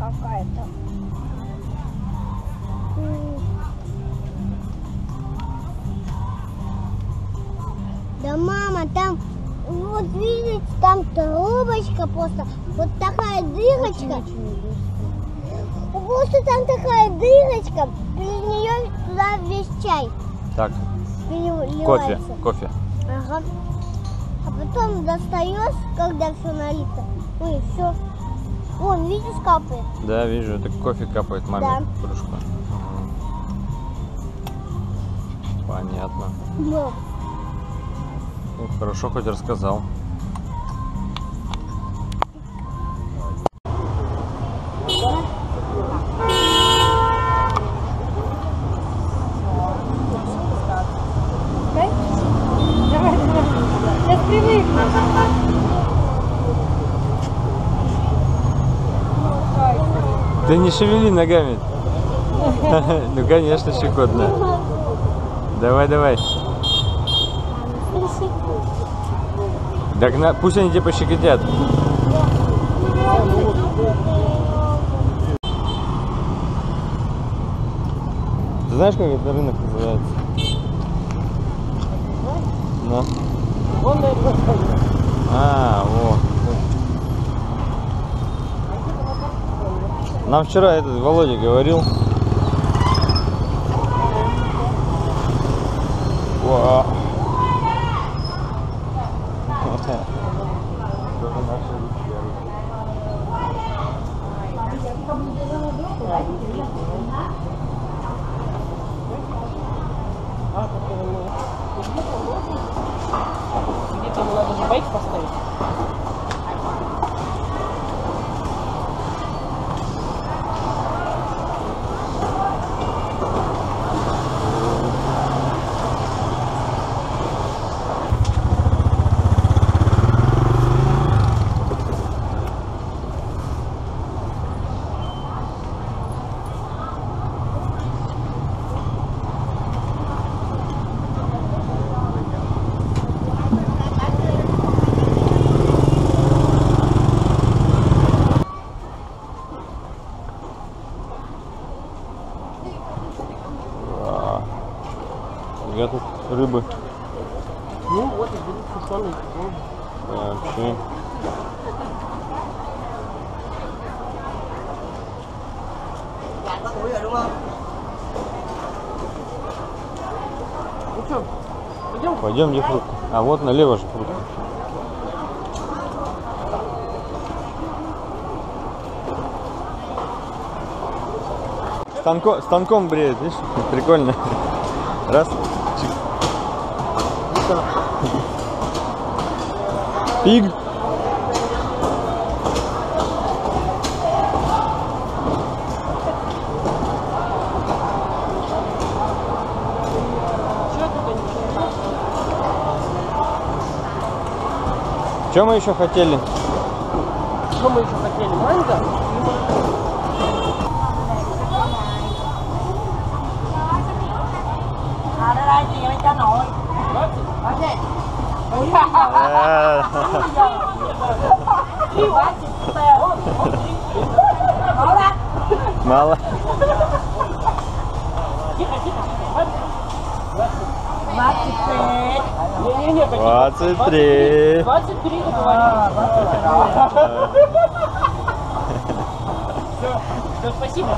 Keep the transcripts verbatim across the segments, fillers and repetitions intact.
какая-то. Да, мама, там, вот видите, там трубочка просто, вот такая дырочка. Просто там такая дырочка, через нее туда весь чай. Так. Переливается. Кофе, кофе. Ага. А потом достаешь, когда все налито. Ой, все. Вон, видишь, капает? Да, вижу. Это кофе капает маме. Да. Кружка. Понятно. Да. Ну, хорошо, хоть рассказал. Да не шевели ногами. Ну конечно, щекотно. Давай, давай. Догна... Пусть они тебя пощекотят. Ты знаешь, как этот рынок называется? Да. А, вот. Нам вчера этот Володя говорил. Вау. Где-то было даже байк поставить. Я тут рыбы. Ну вот и будут сушеные. Вообще. Ну что, пойдем? Пойдем, где фрукты? А вот налево же фрукты. Станко, станком бреет, видишь? Прикольно. Раз. Пиг. Что мы еще хотели? Что мы еще хотели? Манго? Мало. Двадцать три. Двадцать три. Все, спасибо.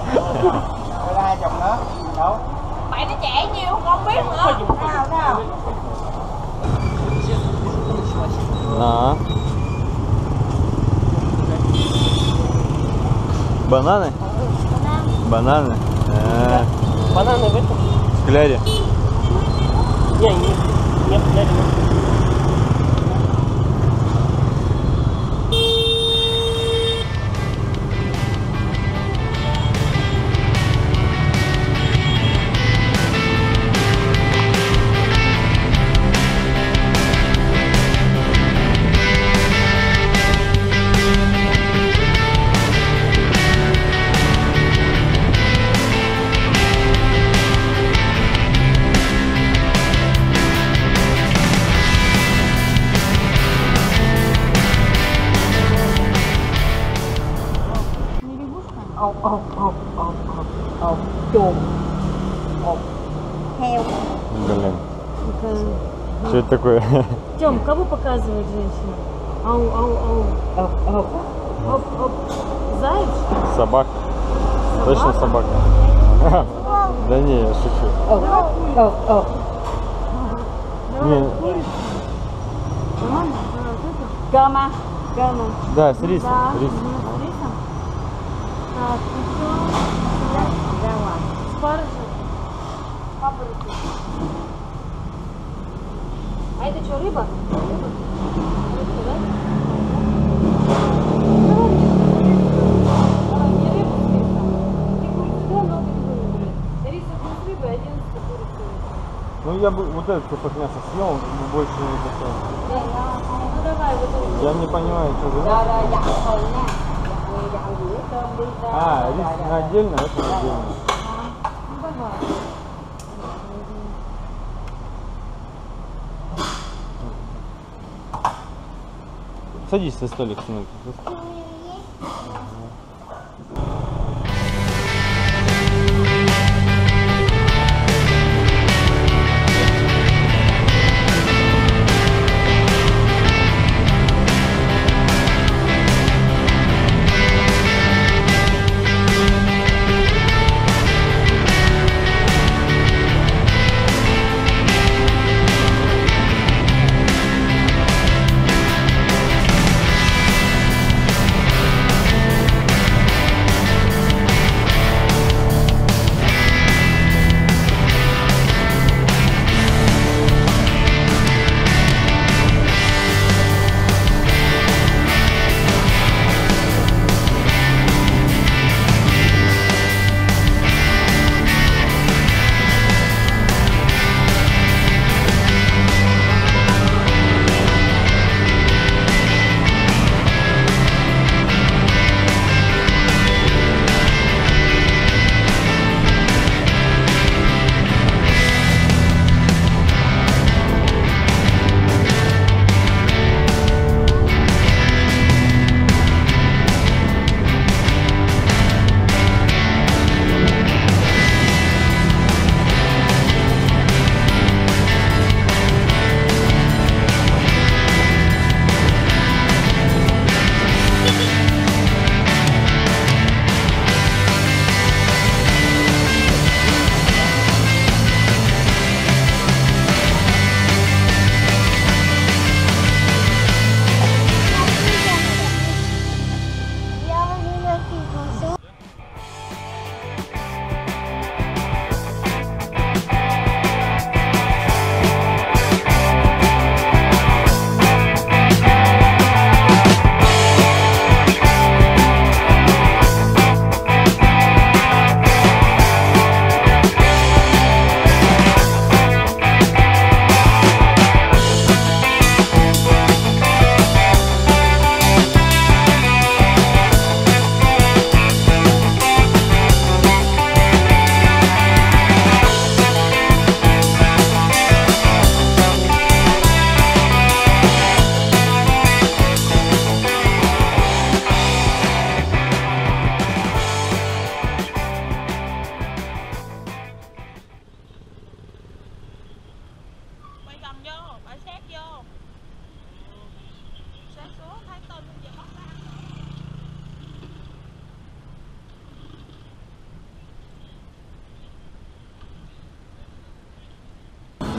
Phải nó trẻ nhiều không biết nữa. Nào nào. Да. Бананы? Бананы. А -а -а. Бананы в этом? В кляре. Не, не, не в кляре. ọc ọc ọc ọc ọc ọc chùm ọc heo. Блин. Это... Что это такое? Тём, кого показывает женщина? Ау, ау, ау. Оп, оп. Оп, оп. Заяц? Собак. Собака? Точно собака. Собака. Да не, я шучу. Оп, оп, оп. Давай, курицу. Нормально? Гамма. Гамма. Да, с рисом. Да, с рисом. Так, еще. Гамма. Спаржа. Папоротник. А это что, рыба? Рыба? Рыбка, да? Давай не рыбу с рисом. Ты курицу, да, но ты не выбрать. Рисок без рыбы, одиннадцать курицу. Ну я бы вот этот кусок мяса съел, больше не кусок. Да, да. Ну давай вот это. Я не понимаю, что же. Да, да, я вполне. А, рис на отдельно, это на отдельно. Ну давай. Садись за столик, сынок.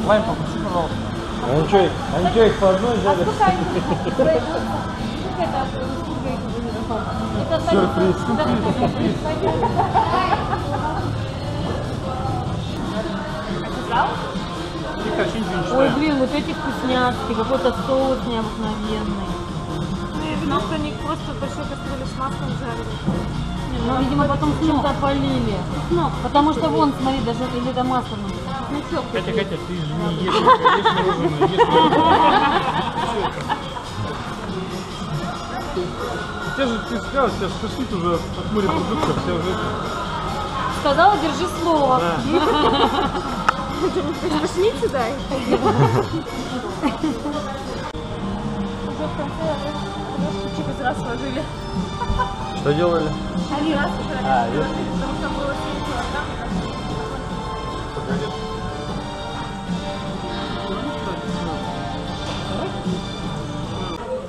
Вань, покуши, пожалуйста. А ничего, а ничего их по одной взяли? А сколько они пройдутся? Сколько это обслуживается? Сюрприз, сюрприз, сюрприз. Оказал? Ой, блин, вот эти вкусняшки, какой-то соус необыкновенный. Ну, и они просто в большой кастрюле с маслом жарили. Ну, видимо, потом с чем-то опалили. Потому что вон, смотри, даже где-то масло нужно. Катя, Катя, ты же не ешь, конечно, мороженое, ешь мороженое. Тебя же, ты сказала, тебя же тошнит уже от моря продуктов, вся уже... Сказала, держи слово. Пошли сюда. Уже в конце, уже штучек из раз сложили. Что делали? Авиацию.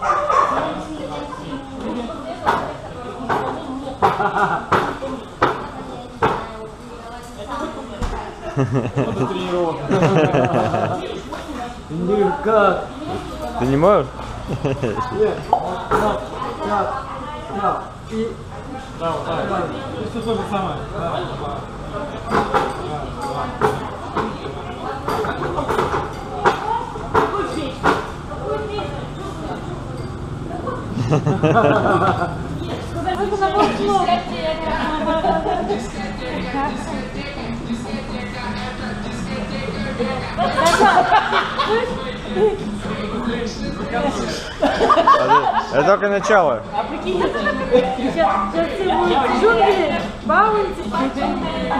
А, ха-ха-ха. Никак. Ты не можешь? Нет. Да, и... Да, вот так. И все то же самое. Да. Это только начало. А прикинь, сейчас целуют джунгли, балуются.